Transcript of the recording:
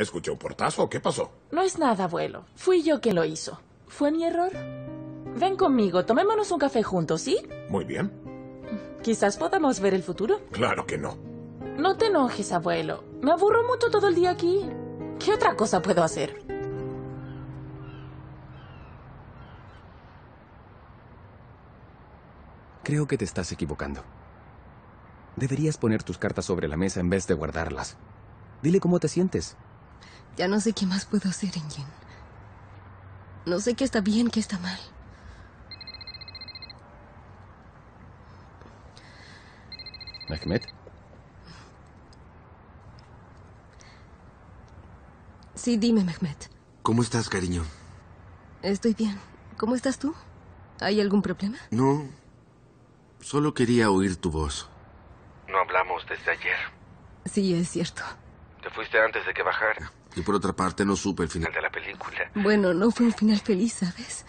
Escuché un portazo. ¿Qué pasó? No es nada, abuelo. Fui yo quien lo hizo. ¿Fue mi error? Ven conmigo. Tomémonos un café juntos, ¿sí? Muy bien. Quizás podamos ver el futuro. Claro que no. No te enojes, abuelo. Me aburro mucho todo el día aquí. ¿Qué otra cosa puedo hacer? Creo que te estás equivocando. Deberías poner tus cartas sobre la mesa en vez de guardarlas. Dile cómo te sientes. Ya no sé qué más puedo hacer, Engin. No sé qué está bien, qué está mal. Mehmet. Sí, dime, Mehmet. ¿Cómo estás, cariño? Estoy bien. ¿Cómo estás tú? ¿Hay algún problema? No. Solo quería oír tu voz. No hablamos desde ayer. Sí, es cierto. Te fuiste antes de que bajara. Y por otra parte, no supe el final de la película. Bueno, no fue un final feliz, ¿sabes?